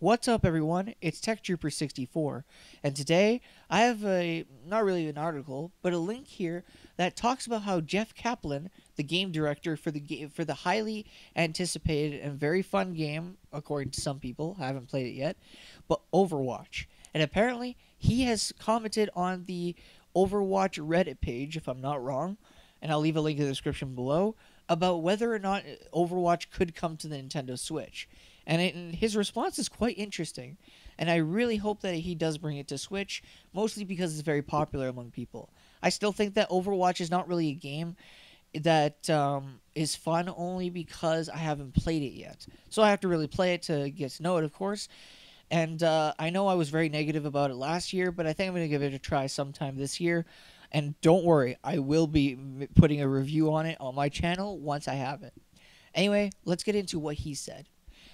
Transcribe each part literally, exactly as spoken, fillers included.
What's up, everyone? It's Tech Trooper sixty-four, and today I have a, not really an article, but a link here that talks about how Jeff Kaplan, the game director for the game, for the highly anticipated and very fun game, according to some people, I haven't played it yet, but Overwatch. And apparently he has commented on the Overwatch Reddit page, if I'm not wrong, and I'll leave a link in the description below, about whether or not Overwatch could come to the Nintendo Switch. And, it, and his response is quite interesting, and I really hope that he does bring it to Switch, mostly because it's very popular among people. I still think that Overwatch is not really a game that um, is fun only because I haven't played it yet. So I have to really play it to get to know it, of course. And uh, I know I was very negative about it last year, but I think I'm going to give it a try sometime this year. And don't worry, I will be putting a review on it on my channel once I have it. Anyway, let's get into what he said.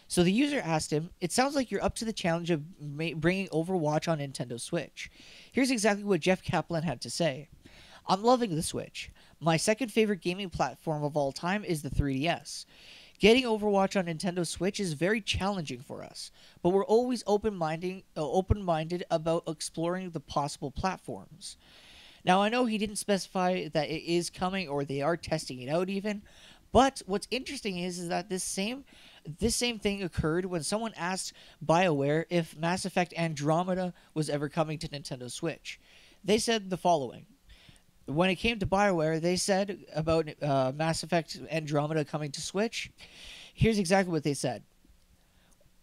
So the user asked him, "It sounds like you're up to the challenge of bringing Overwatch on Nintendo Switch. Here's exactly what Jeff Kaplan had to say. I'm loving the Switch. My second favorite gaming platform of all time is the three D S. Getting Overwatch on Nintendo Switch is very challenging for us, but we're always open-minded, open-minded about exploring the possible platforms." Now, I know he didn't specify that it is coming or they are testing it out even, but what's interesting is, is that this same this same thing occurred when someone asked BioWare if Mass Effect Andromeda was ever coming to Nintendo Switch. They said the following. When it came to BioWare, they said about uh, Mass Effect Andromeda coming to Switch, here's exactly what they said.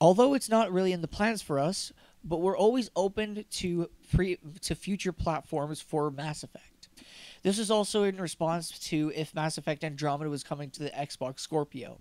"Although it's not really in the plans for us, but we're always open to pre to future platforms for Mass Effect." This is also in response to if Mass Effect Andromeda was coming to the Xbox Scorpio.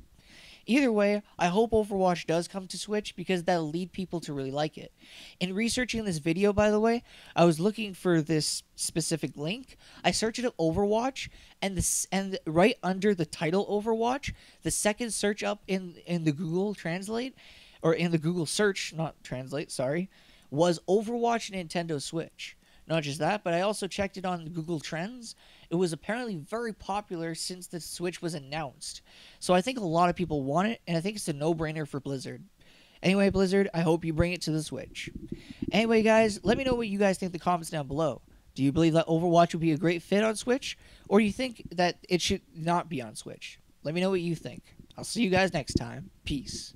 Either way, I hope Overwatch does come to Switch because that'll lead people to really like it. In researching this video, by the way, I was looking for this specific link. I searched up Overwatch, and this and right under the title Overwatch, the second search up in in the Google Translate or in the Google search, not Translate, sorry, was Overwatch Nintendo Switch. Not just that, but I also checked it on Google Trends. It was apparently very popular since the Switch was announced. So I think a lot of people want it, and I think it's a no-brainer for Blizzard. Anyway, Blizzard, I hope you bring it to the Switch. Anyway, guys, let me know what you guys think in the comments down below. Do you believe that Overwatch would be a great fit on Switch, or do you think that it should not be on Switch? Let me know what you think. I'll see you guys next time. Peace.